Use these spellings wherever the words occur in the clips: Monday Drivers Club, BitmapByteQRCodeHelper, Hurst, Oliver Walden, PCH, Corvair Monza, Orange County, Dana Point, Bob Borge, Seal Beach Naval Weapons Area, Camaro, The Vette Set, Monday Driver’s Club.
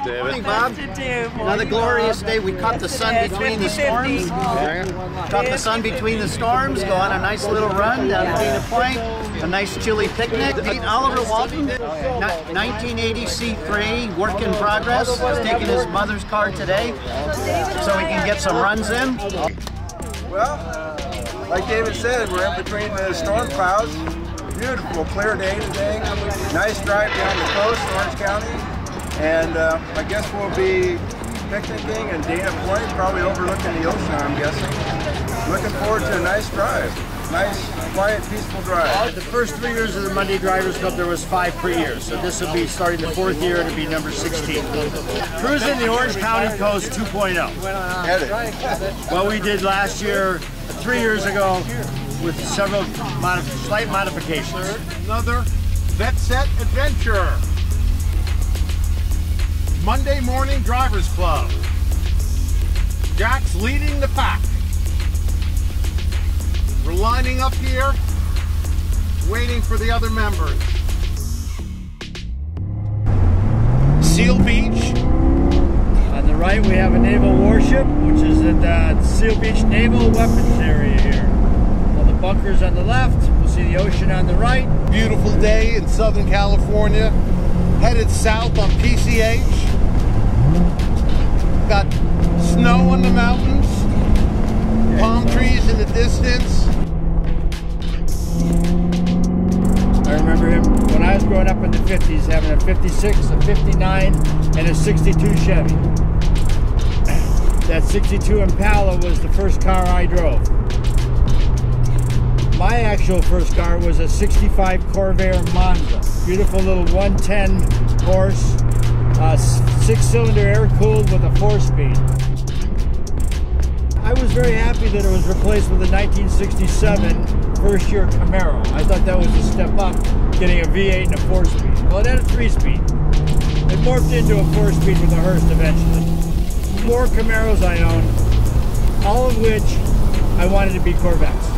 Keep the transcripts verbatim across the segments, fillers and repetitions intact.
David. Morning, Bob. Nice to do. Morning, Another glorious Bob. day. We caught the sun between the storms. Caught the sun between the storms. Go on a nice little run down Dana Point. A nice chilly picnic. Meet Oliver Walden, nineteen eighty C three, work in progress. He's taking his mother's car today so he can get some runs in. Well, like David said, we're in between the storm clouds. Beautiful, clear day today. Nice drive down the coast, Orange County, and uh, I guess we'll be picnicking in Dana Point, probably overlooking the ocean, I'm guessing. Looking forward to a nice drive. Nice, quiet, peaceful drive. The first three years of the Monday Drivers Club, there was five per year, so this will be starting the fourth year, it'll be number sixteen. Cruising the Orange County Coast two point oh. What we did last year, three years ago, with several modif slight modifications. Another Vette Set adventure. Monday Morning Drivers Club. Jack's leading the pack. We're lining up here, waiting for the other members. Seal Beach. On the right, we have a naval warship, which is at the Seal Beach Naval Weapons Area here. Bunkers on the left, we'll see the ocean on the right. Beautiful day in Southern California. Headed south on P C H. Got snow on the mountains, palm trees in the distance. I remember him when I was growing up in the fifties, having a fifty-six, a fifty-nine, and a sixty-two Chevy. That sixty-two Impala was the first car I drove. My actual first car was a sixty-five Corvair Monza. Beautiful little one ten horse, uh, six-cylinder air-cooled with a four-speed. I was very happy that it was replaced with a nineteen sixty-seven first-year Camaro. I thought that was a step up, getting a V eight and a four-speed. Well, it had a three-speed. It morphed into a four-speed with a Hurst eventually. Four Camaros I owned, all of which I wanted to be Corvettes.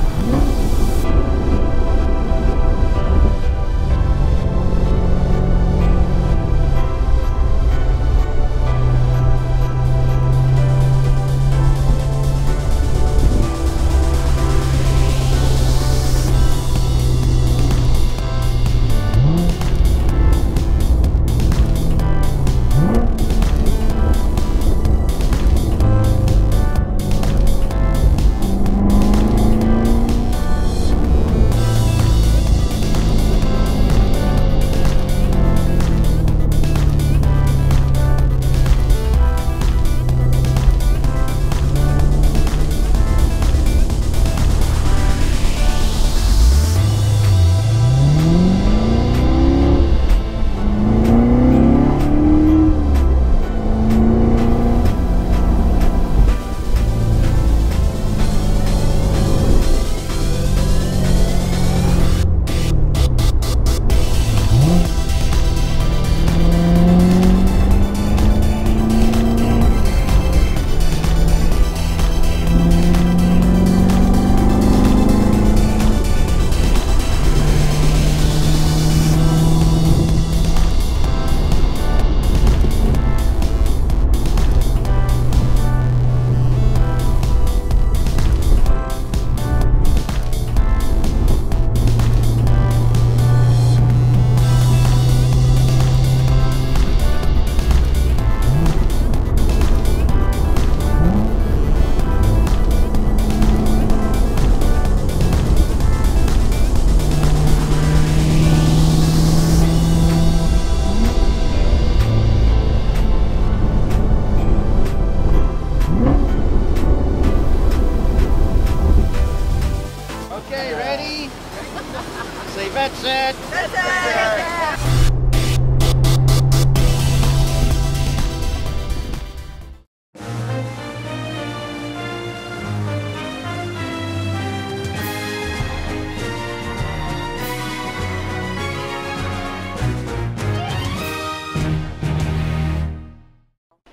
Say Vette Set. Vette Set.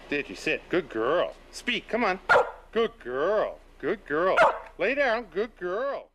Did you sit? Good girl. Speak. Come on. Good girl. Good girl. Lay down. Good girl.